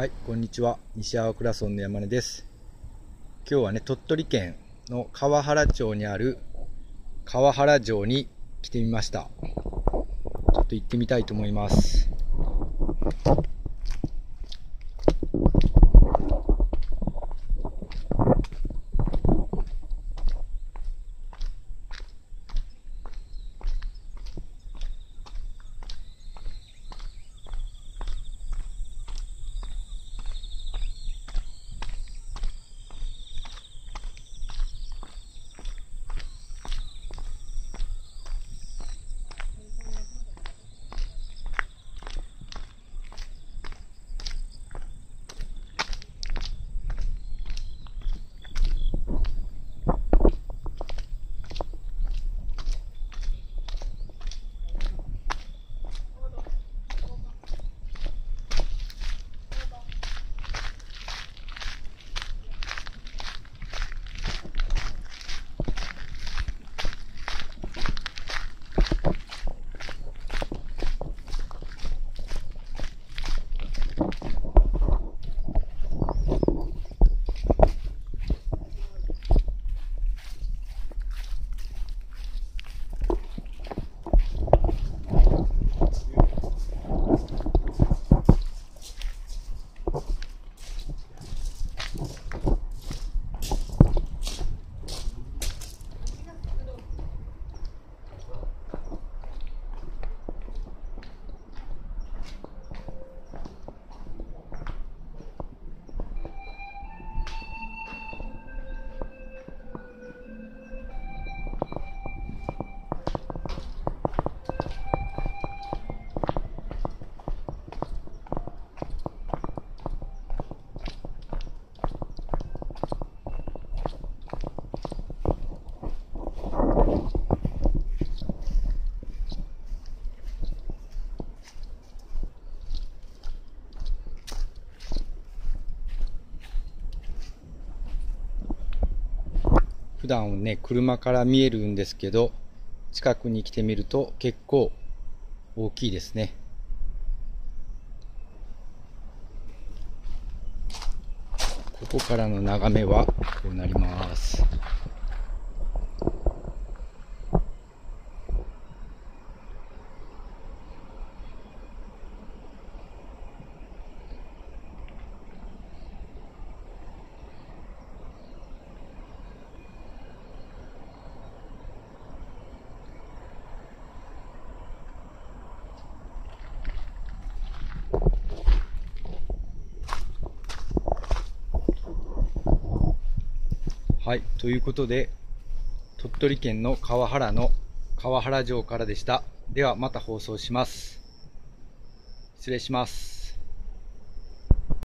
はい、こんにちは。西粟倉村の山根です。今日はね、鳥取県の川原町にある川原城に来てみました。ちょっと行ってみたいと思います。普段ね、車から見えるんですけど、近くに来てみると結構大きいですね。ここからの眺めはこうなります。はい、ということで、鳥取県の川原の川原城からでした。ではまた放送します。失礼します。